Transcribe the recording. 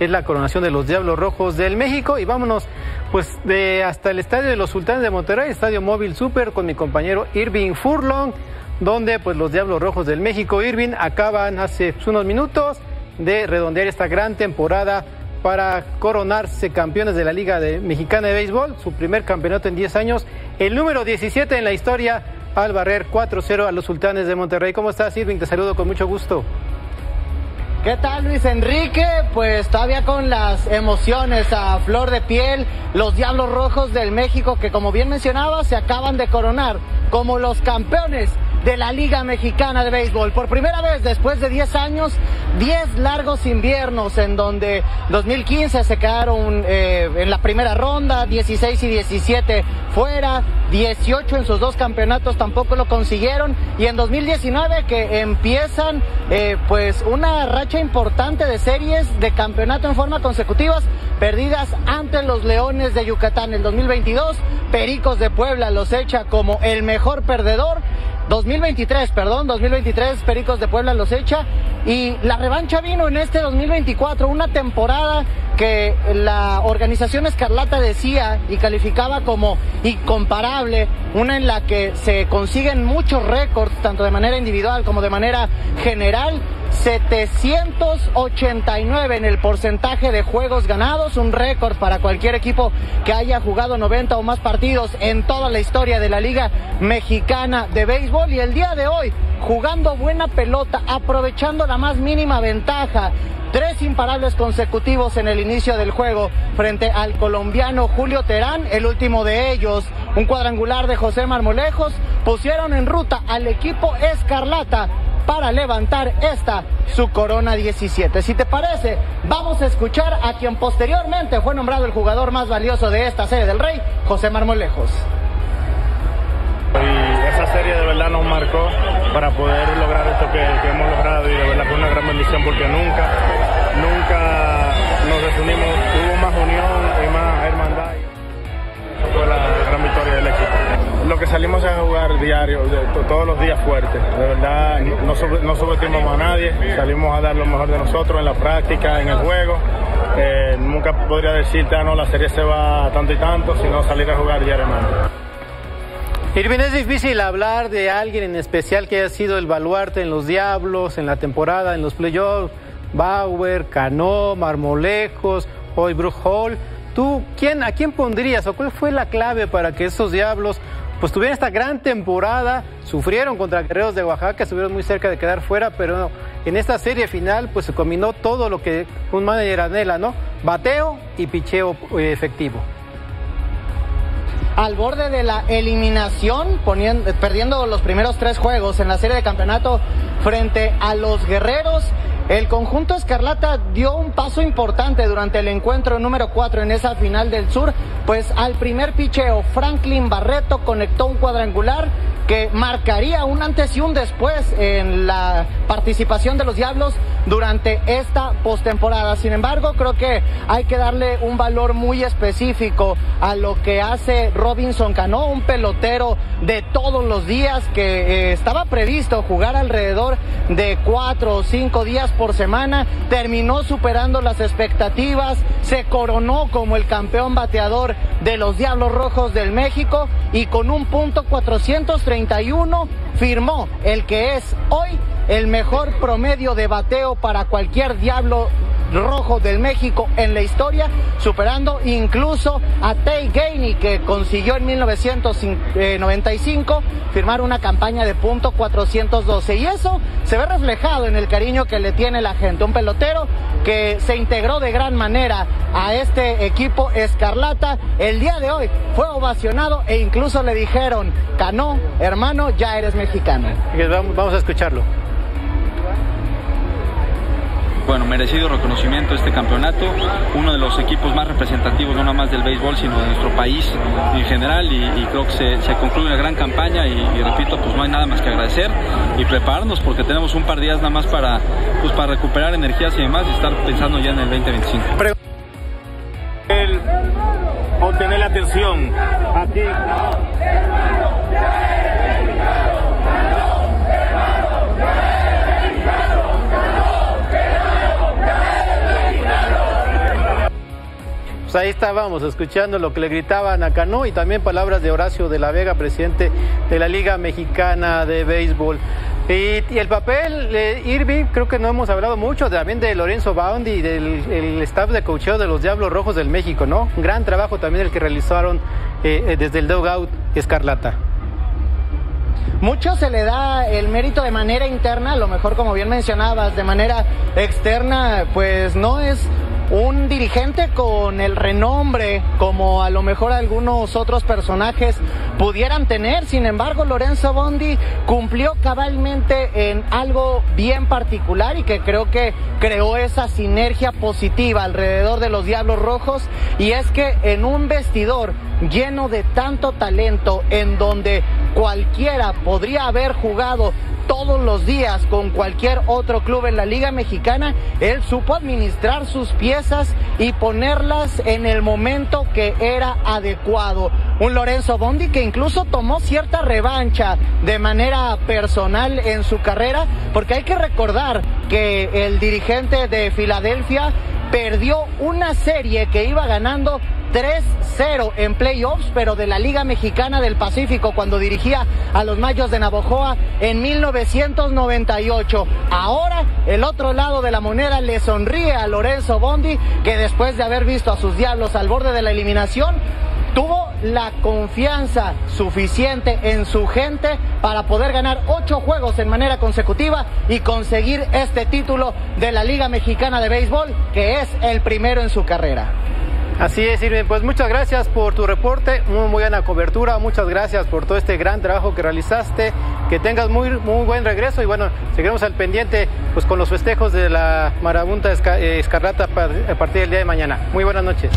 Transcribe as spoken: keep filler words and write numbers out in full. es la coronación de los Diablos Rojos del México. Y vámonos pues de hasta el estadio de los Sultanes de Monterrey, Estadio Móvil Super, con mi compañero Irving Furlong, donde pues los Diablos Rojos del México, Irving, acaban hace unos minutos de redondear esta gran temporada para coronarse campeones de la Liga Mexicana de Béisbol, su primer campeonato en diez años, el número diecisiete en la historia, al barrer cuatro cero a los Sultanes de Monterrey. ¿Cómo estás, Irving? Te saludo con mucho gusto. ¿Qué tal, Luis Enrique? Pues todavía con las emociones a flor de piel, los Diablos Rojos del México, que como bien mencionaba, se acaban de coronar como los campeones de la Liga Mexicana de Béisbol. Por primera vez después de diez años, diez largos inviernos, en donde dos mil quince se quedaron eh, en la primera ronda, dieciséis y diecisiete fuera, dieciocho en sus dos campeonatos tampoco lo consiguieron, y en dos mil diecinueve que empiezan eh, pues una racha importante de series de campeonato en forma consecutivas, perdidas ante los Leones de Yucatán. En dos mil veintidós, Pericos de Puebla los echa como el mejor perdedor. dos mil veintitrés, perdón, dos mil veintitrés, Pericos de Puebla los echa, y la revancha vino en este dos mil veinticuatro, una temporada que la organización Escarlata decía y calificaba como incomparable, una en la que se consiguen muchos récords, tanto de manera individual como de manera general. setecientos ochenta y nueve en el porcentaje de juegos ganados, un récord para cualquier equipo que haya jugado noventa o más partidos en toda la historia de la Liga Mexicana de Béisbol. Y el día de hoy, jugando buena pelota, aprovechando la más mínima ventaja, tres imparables consecutivos en el inicio del juego frente al colombiano Julio Terán, el último de ellos un cuadrangular de José Marmolejos, pusieron en ruta al equipo Escarlata para levantar esta, su corona diecisiete. Si te parece, vamos a escuchar a quien posteriormente fue nombrado el jugador más valioso de esta serie del Rey, José Marmolejos. Y esa serie de verdad nos marcó para poder lograr esto que, que hemos logrado, y de verdad fue una gran bendición porque nunca, nunca nos desunimos, hubo más unión y más hermandad. Esa fue la gran victoria del equipo. Lo que salimos a jugar diario, todos los días fuertes, de verdad, no, sub, no subestimamos a nadie, salimos a dar lo mejor de nosotros en la práctica, en el juego. Eh, nunca podría decirte, ah, no, la serie se va tanto y tanto, sino salir a jugar diariamente. Irving, es difícil hablar de alguien en especial que haya sido el baluarte en los Diablos, en la temporada, en los playoffs, Bauer, Cano, Marmolejos, hoy Bruce Hall. ¿Tú quién, a quién pondrías o cuál fue la clave para que estos Diablos pues tuvieron esta gran temporada? Sufrieron contra Guerreros de Oaxaca, estuvieron muy cerca de quedar fuera, pero no, en esta serie final pues se combinó todo lo que un manager anhela, ¿no? Bateo y picheo efectivo. Al borde de la eliminación, poniendo, perdiendo los primeros tres juegos en la serie de campeonato frente a los Guerreros, el conjunto Escarlata dio un paso importante durante el encuentro número cuatro en esa final del sur, pues al primer picheo Franklin Barreto conectó un cuadrangular que marcaría un antes y un después en la participación de los Diablos durante esta postemporada. Sin embargo, creo que hay que darle un valor muy específico a lo que hace Robinson Cano, un pelotero de todos los días que eh, estaba previsto jugar alrededor de cuatro o cinco días por semana, terminó superando las expectativas, se coronó como el campeón bateador de los Diablos Rojos del México, y con un punto cuatrocientos treinta y uno firmó el que es hoy el mejor promedio de bateo para cualquier Diablo Rojo del México en la historia, superando incluso a Tay Ganey, que consiguió en mil novecientos noventa y cinco firmar una campaña de punto cuatrocientos doce, y eso se ve reflejado en el cariño que le tiene la gente, un pelotero que se integró de gran manera a este equipo Escarlata. El día de hoy fue ovacionado e incluso le dijeron, Cano, hermano, ya eres mexicano. Vamos a escucharlo. Bueno, merecido reconocimiento este campeonato, uno de los equipos más representativos, no nada más del béisbol, sino de nuestro país en general, y, y creo que se, se concluye una gran campaña, y, y repito, pues no hay nada más que agradecer y prepararnos, porque tenemos un par de días nada más para, pues, para recuperar energías y demás, y estar pensando ya en el veinte veinticinco. El obtener la atención a ti. ahí estábamos escuchando lo que le gritaban a Cano y también palabras de Horacio de la Vega, presidente de la Liga Mexicana de Béisbol. Y, y el papel de Irving, creo que no hemos hablado mucho, también de Lorenzo Bundy y del el staff de coacheo de los Diablos Rojos del México, ¿no? Un gran trabajo también el que realizaron eh, desde el dugout escarlata. Mucho se le da el mérito de manera interna, a lo mejor como bien mencionabas, de manera externa, pues no es un dirigente con el renombre como a lo mejor algunos otros personajes pudieran tener. Sin embargo, Lorenzo Bundy cumplió cabalmente en algo bien particular y que creo que creó esa sinergia positiva alrededor de los Diablos Rojos, y es que en un vestidor lleno de tanto talento, en donde cualquiera podría haber jugado todos los días con cualquier otro club en la Liga Mexicana, él supo administrar sus piezas y ponerlas en el momento que era adecuado. Un Lorenzo Bundy que incluso tomó cierta revancha de manera personal en su carrera, porque hay que recordar que el dirigente de Filadelfia perdió una serie que iba ganando tres cero en playoffs, pero de la Liga Mexicana del Pacífico, cuando dirigía a los Mayos de Navojoa en mil novecientos noventa y ocho. Ahora el otro lado de la moneda le sonríe a Lorenzo Bundy, que después de haber visto a sus Diablos al borde de la eliminación, tuvo la confianza suficiente en su gente para poder ganar ocho juegos en manera consecutiva y conseguir este título de la Liga Mexicana de Béisbol, que es el primero en su carrera. Así es, Irving, pues muchas gracias por tu reporte, muy buena cobertura, muchas gracias por todo este gran trabajo que realizaste, que tengas muy, muy buen regreso y bueno, seguiremos al pendiente pues con los festejos de la marabunta escarlata a partir del día de mañana. Muy buenas noches.